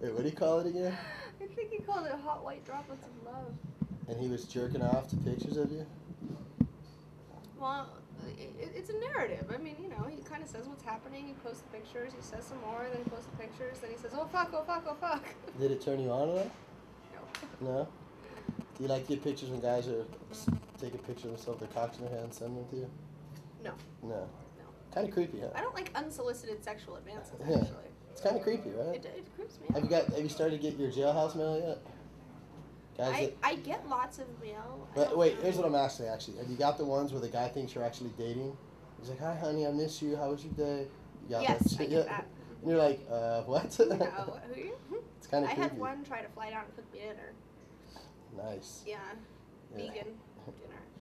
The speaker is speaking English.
Wait, what did he call it again? I think he called it Hot White Droplets of Love. And he was jerking off to pictures of you? Well, it's a narrative. I mean, you know, he kind of says what's happening, he posts the pictures, he says some more, then he posts the pictures, then he says, oh fuck, oh fuck, oh fuck. Did it turn you on at all? No. No? Do you like get pictures when guys are taking pictures of themselves, their cocks in their hand and send them to you? No. No. Kind of creepy, huh? I don't like unsolicited sexual advances, actually. It's kind of creepy, right? It creeps me out. Have you started to get your jailhouse mail yet? Guys, I get lots of mail. But wait, here's what I'm asking, actually. Have you got the ones where the guy thinks you're actually dating? He's like, hi, honey, I miss you. How was your day? You got yes, that I get that. And you're like, what? No, who are you? It's kind of creepy. I had one try to fly down and cook me dinner. Nice. Yeah. Vegan dinner.